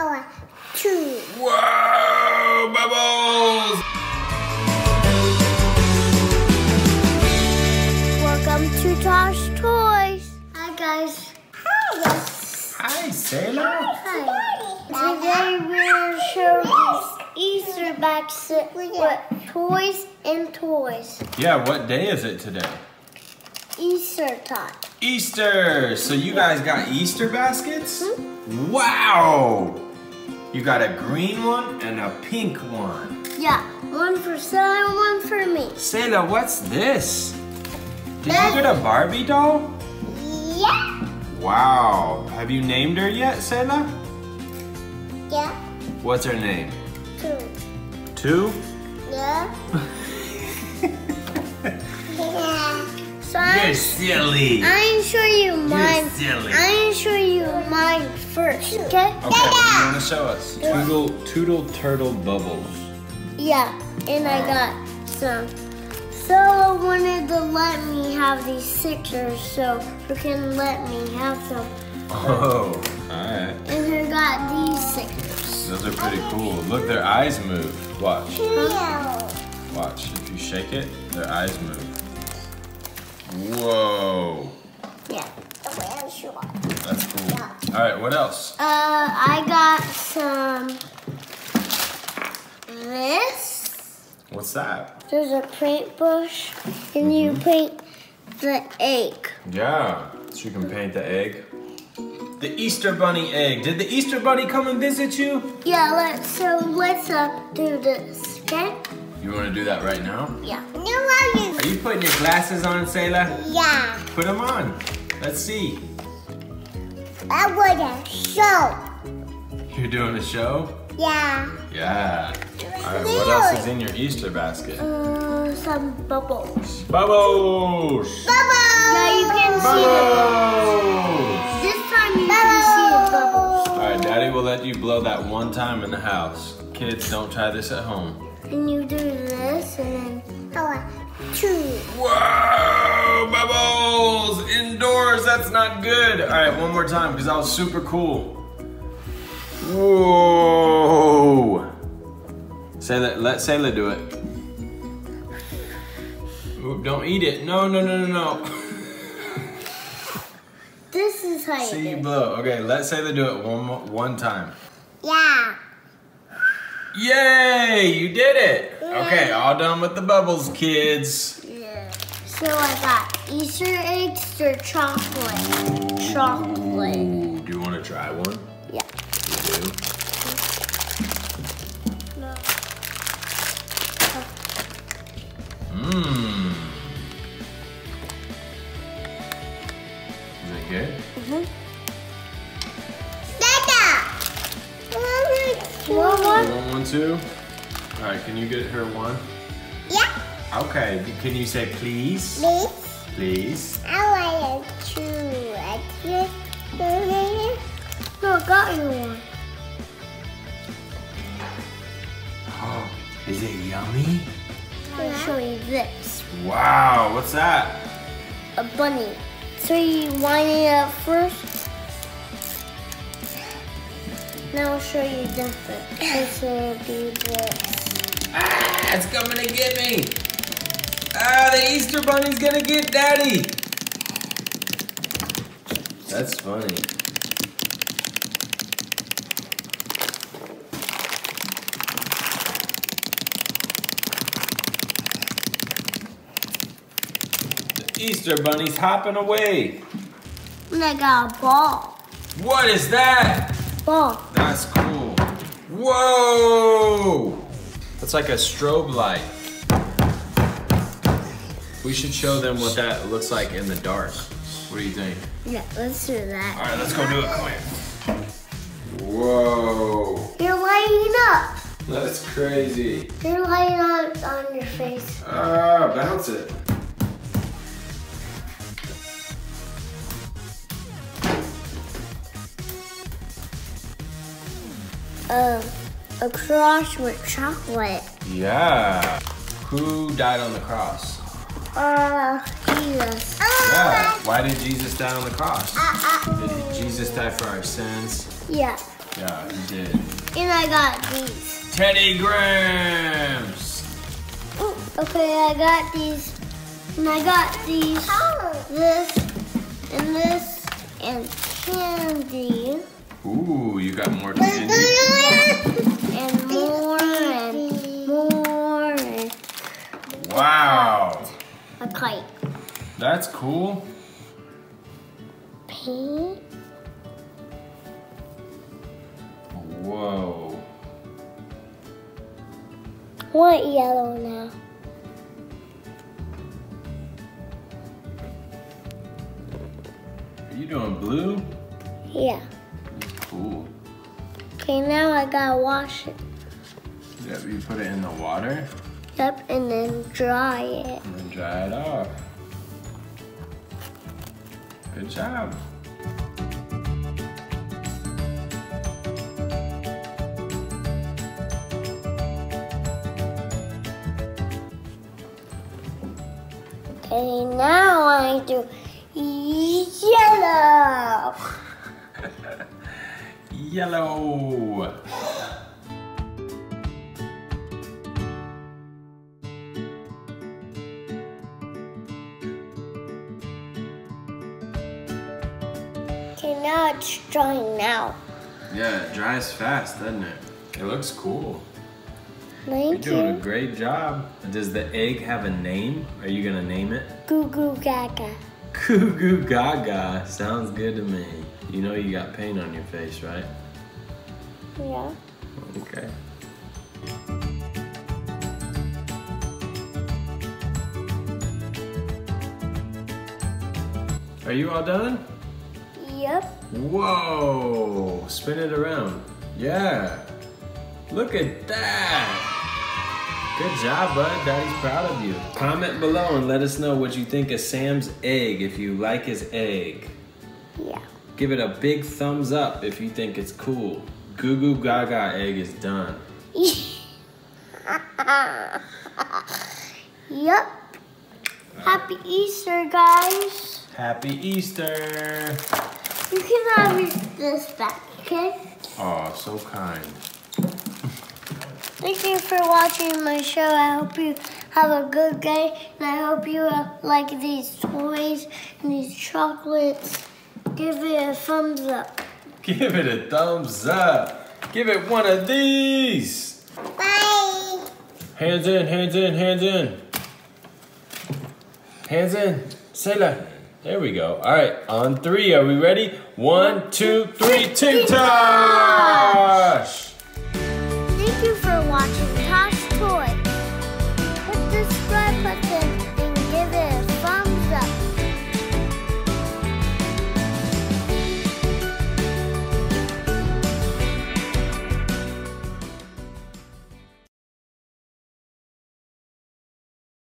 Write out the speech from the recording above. our tube. Whoa, bubbles! Welcome to Tosh Toys. Hi, guys. Hi. Hi, Selah. Hi. Today we're showing Easter bags with toys and toys. Yeah, what day is it today? Easter time. Easter! So you guys got Easter baskets? Mm-hmm. Wow! You got a green one and a pink one. Yeah, one for Selah and one for me. Selah, what's this? Did you get a Barbie doll? Yeah. Wow. Have you named her yet, Selah? Yeah. What's her name? Two. Two? Yeah. So you're silly. I'm sure you mine. You're silly. I'm sure you mine first, okay? Okay, what do you want to show us? Toodle turtle bubbles. Yeah, and I got some. Selah wanted to let me have these sixers, so you can let me have some. Oh, alright. And I got these sixers. Those are pretty cool. Look, their eyes move. Watch. Watch, if you shake it, their eyes move. Whoa. Yeah. That's cool. Yeah. Alright, what else? I got some this. What's that? There's a paint brush and you paint the egg. Yeah. So you can paint the egg. The Easter Bunny egg. Did the Easter Bunny come and visit you? Yeah, let's do this, okay? You want to do that right now? Yeah. Are you putting your glasses on, Selah? Yeah. Put them on. Let's see. I want a show. You're doing a show? Yeah. Yeah. All right, what else is in your Easter basket? Some bubbles. Bubbles! Bubbles! Now you can see the bubbles. This time you can see the bubbles. All right, Daddy will let you blow that one time in the house. Kids, don't try this at home. And you do this, and then Whoa, bubbles! Indoors, that's not good. All right, one more time, because that was super cool. Whoa! Let Selah do it. Ooh, don't eat it. No, no, no, no, no. This is how you blow. Okay, let Selah do it one time. Yeah. Yay, you did it. Yeah. Okay, all done with the bubbles, kids. Yeah. So I got Easter eggs or chocolate. Ooh. Chocolate. Do you want to try one? Yeah. You do? No. Mmm. Is it good? Mm-hmm. One, two. All right, can you get her one? Yeah. Okay, can you say please? Please. Please. I want a two. No, I got you one. Oh, is it yummy? I'll show you this. Wow, what's that? A bunny. So you wind it up first. Now I'll show you different. It's gonna be this. Ah, it's coming to get me. Ah, the Easter Bunny's gonna get Daddy. That's funny. The Easter Bunny's hopping away. And I got a ball. What is that? Ball. That's cool. Whoa! That's like a strobe light. We should show them what that looks like in the dark. What do you think? Yeah, let's do that. All right, let's go do it. Come here. Whoa. You're lighting up. That's crazy. You're lighting up on your face. Ah, bounce it. A cross with chocolate. Yeah. Who died on the cross? Jesus. Yeah. Why did Jesus die on the cross? Did Jesus die for our sins? Yeah. Yeah, you did. And I got these. Teddy Grahams. Oh, okay, I got these. And I got these. Oh. This, and candy. Ooh, you got more candy. And more, and more. And wow. A kite. That's cool. Paint. Whoa. I want yellow now. Are you doing blue? Yeah. Cool. Okay, now I gotta wash it. Yep, you put it in the water? Yep, and then dry it. And then dry it off. Good job. Okay, now I do yellow. Yellow. Okay, now it's drying now. Yeah, it dries fast, doesn't it? It looks cool. Thank you. You're doing a great job. Does the egg have a name? Are you gonna name it? Goo Goo Gaga. Goo Goo Gaga sounds good to me. You know you got paint on your face, right? Yeah. Okay. Are you all done? Yep. Whoa! Spin it around. Yeah. Look at that. Good job, bud. Daddy's proud of you. Comment below and let us know what you think of Sam's egg, if you like his egg. Yeah. Give it a big thumbs up if you think it's cool. Goo Goo Gaga egg is done. Yep. Happy Easter, guys. Happy Easter. You cannot reach this back, okay? Aw, so kind. Thank you for watching my show. I hope you have a good day, and I hope you like these toys and these chocolates. Give it a thumbs up. Give it a thumbs up. Give it one of these. Bye. Hands in, hands in, hands in. Hands in. Selah. There we go. All right, on three. Are we ready? One, two, three, TikTok!